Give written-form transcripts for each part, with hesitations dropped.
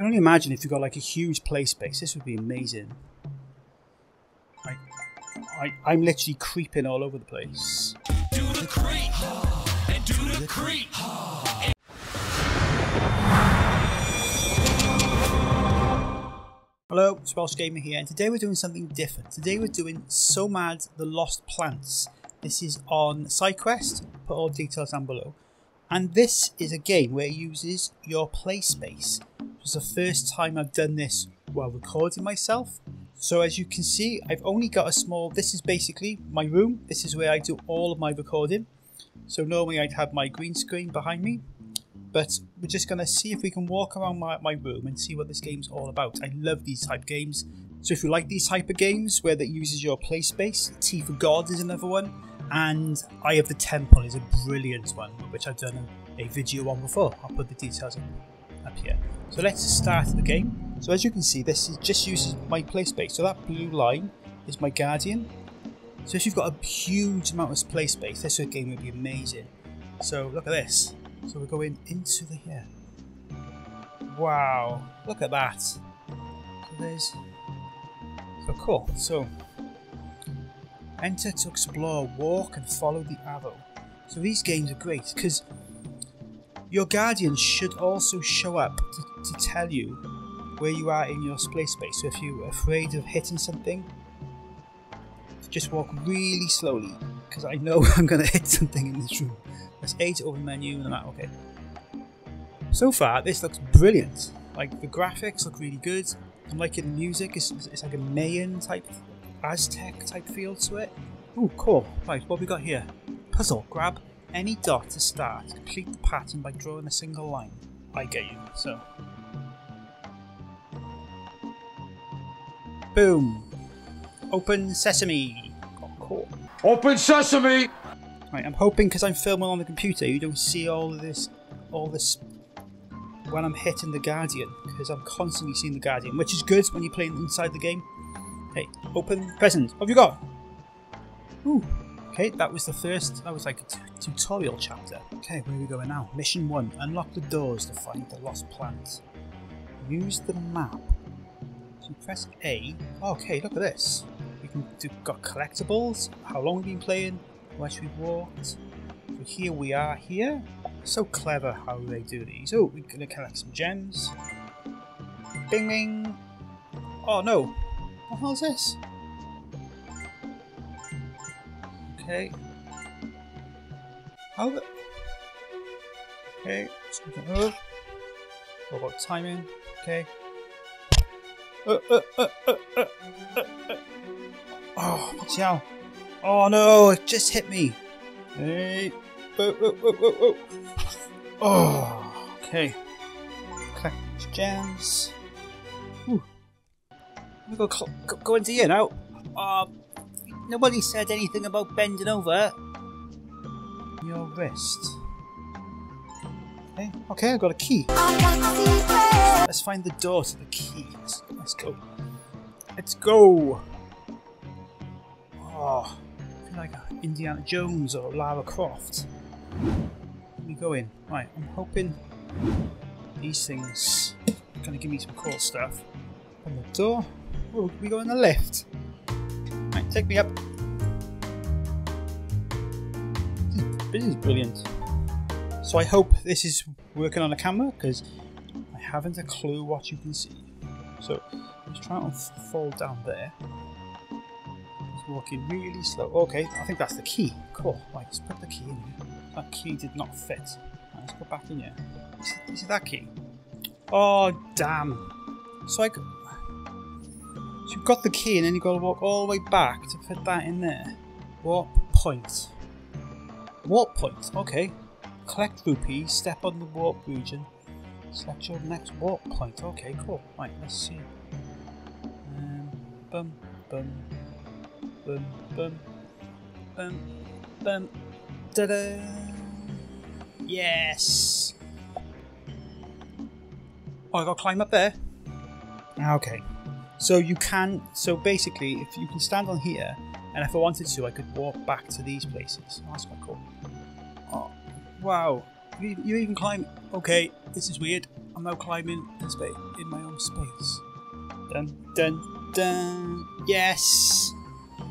can only imagine if you've got like a huge play space. This would be amazing. I'm literally creeping all over the place. Do the creep and do the creep. Hello, it's Welsh Gamer here, and today we're doing something different. Today we're doing Sommad The Lost Plants. This is on SideQuest, put all details down below. And this is a game where it uses your play space. It's the first time I've done this while recording myself. So as you can see, I've only got a small, this is basically my room. This is where I do all of my recording. So normally I'd have my green screen behind me, but we're just going to see if we can walk around my room and see what this game's all about. I love these type of games. So if you like these type of games where that uses your play space, Tea for God is another one, and Eye of the Temple is a brilliant one, which I've done a video on before. I'll put the details up here. So let's start the game. So as you can see, this is just uses my play space. So that blue line is my guardian. So if you've got a huge amount of play space, this game would be amazing. So look at this. So we're going into the here. Wow, look at that. So there's... So cool. So enter to explore, walk and follow the arrow. So these games are great because your guardian should also show up to tell you where you are in your play space. So if you're afraid of hitting something, just walk really slowly, because I know I'm going to hit something in this room. Let's A to open menu and that, okay. So far, this looks brilliant. Like, the graphics look really good. I'm liking the music. It's like a Mayan type, Aztec type feel to it. Ooh, cool. Right, what have we got here? Puzzle. Grab any dot to start. Complete the pattern by drawing a single line. I get you, so. Boom. Open sesame. Oh, cool. Open sesame! Right, I'm hoping because I'm filming on the computer, you don't see all this when I'm hitting the guardian, because I'm constantly seeing the guardian, which is good when you're playing inside the game. Hey, open present. What have you got? Ooh. Okay, that was the first. That was like a tutorial chapter. Okay, where are we going now? Mission 1: unlock the doors to find the lost plant. Use the map. So press A. Okay, look at this. We can do, got collectibles. How long we've been playing? Where we've walked. So here we are here. So clever how they do these. Oh, we're going to collect some gems. Bing bing. Oh no. What the hell is this? Okay. How the... Okay. So we can move. What about timing? Okay. Oh, what's out? Oh no, it just hit me. Hey. Oh, okay. Collect gems. Ooh. I'm gonna go into here now. Nobody said anything about bending over. Your wrist. Okay, okay, I've got a key. Let's find the door to the key. Let's go. Let's go. Oh. Like Indiana Jones or Lara Croft. Let me go in. Right, I'm hoping these things are going to give me some cool stuff. On the door. Oh, we go in the lift. Right, take me up. This is brilliant. So I hope this is working on a camera, because I haven't a clue what you can see. So let's try and fall down there. Walking really slow. Okay, I think that's the key. Cool. Right, let's put the key in here. That key did not fit. Right, let's go back in here. Is it that key? Oh, damn. So you've got the key and then you've got to walk all the way back to put that in there. Warp point. Warp point. Okay. Collect rupees. Step on the warp region. Select your next warp point. Okay, cool. Right, let's see. Bum, bum. Bum, bum, bum, bum, ta-da! Yes! Oh, I gotta climb up there? Okay. So you can, so basically, if you can stand on here, and if I wanted to, I could walk back to these places. Oh, that's quite cool. Oh, wow. You even climb, okay, this is weird. I'm now climbing in my own space. Dun dun dun. Yes!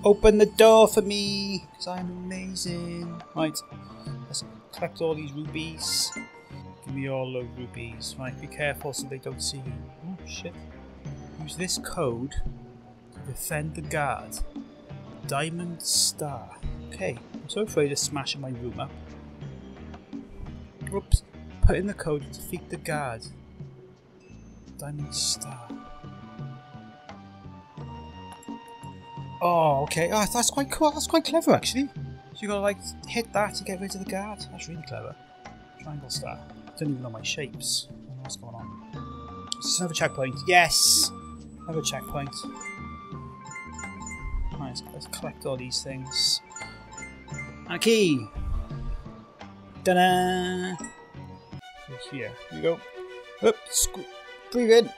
Open the door for me, because I'm amazing. Right, let's collect all these rubies. Give me all those rubies. Right, be careful so they don't see you. Oh shit. Use this code to defend the guard. Diamond Star. Okay, I'm so afraid of smashing my room up. Whoops. Put in the code to defeat the guard. Diamond Star. Oh, okay. Oh, that's quite cool. That's quite clever, actually. So you gotta like hit that to get rid of the guard. That's really clever. Triangle Star. I don't even know my shapes. I don't know what's going on. It's another checkpoint. Yes, another checkpoint. Nice. Let's collect all these things. And a key. Ta-da! Here you go. Oops. Breathe in.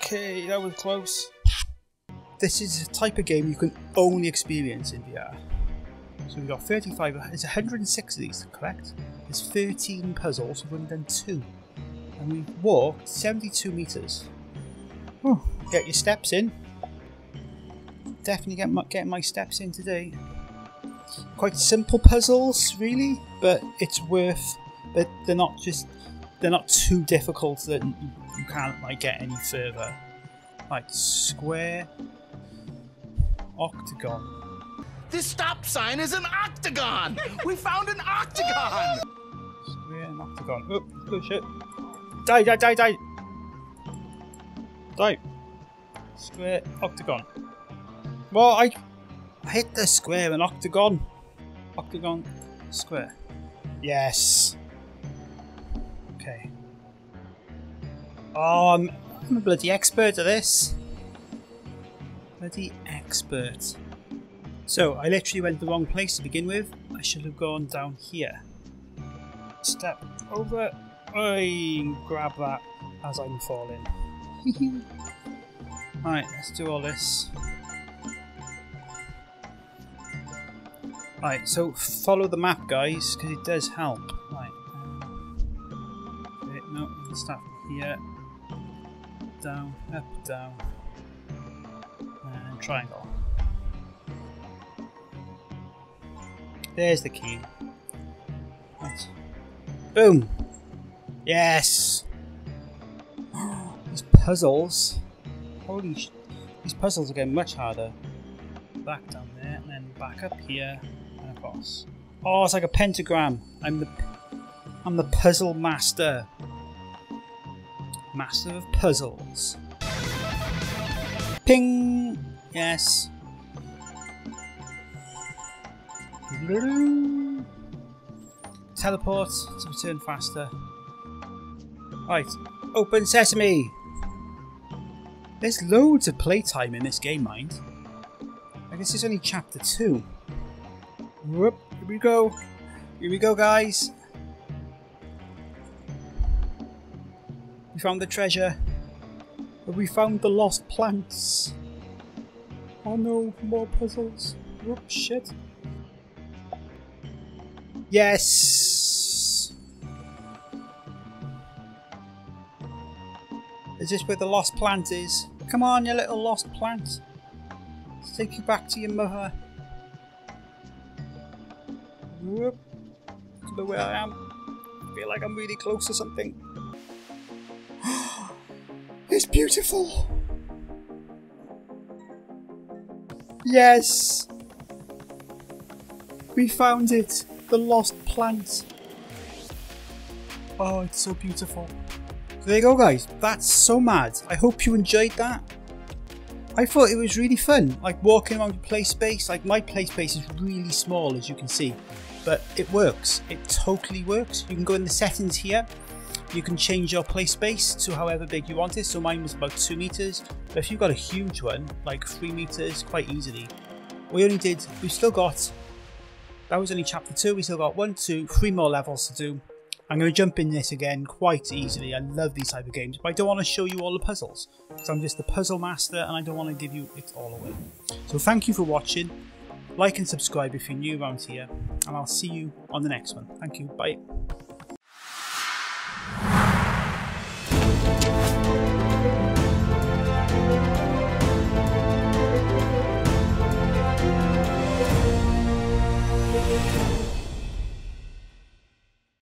Okay, that was close. This is a type of game you can only experience in VR. So we've got 35, there's 106 of these to collect. There's 13 puzzles, we've only done 2. And we've walked 72 metres. Whew. Get your steps in. Definitely getting my steps in today. Quite simple puzzles, really, but it's worth, but they're not too difficult that you can't like get any further. Like square, octagon. This stop sign is an octagon. We found an octagon. Square and octagon. Oh, oh shit! Die! Die! Die! Die! Die! Square, octagon. Well, I hit the square and octagon. Octagon, square. Yes. Okay. Oh, I'm a bloody expert at this. Bloody expert. So, I literally went the wrong place to begin with. I should have gone down here. Step over. I grab that as I'm falling. Alright, let's do all this. Right, so follow the map, guys, because it does help. Right. Okay, no, let's start here. Down, up, down. And triangle. There's the key. Right. Boom! Yes! These puzzles. Holy sh... These puzzles are getting much harder. Back down there, and then back up here. Across. Oh, it's like a pentagram. I'm the puzzle master. Master of puzzles. Ping. Yes. Teleport to return faster. Right. Open sesame. There's loads of playtime in this game, mind. I guess it's only chapter 2. Whoop, here we go guys! We found the treasure, but we found the lost plants. Oh no, more puzzles. Whoop, shit. Yes! Is this where the lost plant is? Come on you little lost plant, let's take you back to your mother. Whoop. I don't know where I am. I feel like I'm really close to something. It's beautiful! Yes! We found it! The lost plant! Oh, it's so beautiful. So there you go guys, that's Sommad. I hope you enjoyed that. I thought it was really fun, like walking around the play space. Like my play space is really small as you can see, but it works. It totally works. You can go in the settings here, you can change your play space to however big you want it. So mine was about 2 meters, but if you've got a huge one, like 3 meters, quite easily. We've still got, that was only chapter 2, we still got 1, 2, 3 more levels to do. I'm going to jump in this again quite easily. I love these type of games, but I don't want to show you all the puzzles because I'm just the puzzle master and I don't want to give you it all away. So thank you for watching. Like and subscribe if you're new around here, and I'll see you on the next one. Thank you. Bye.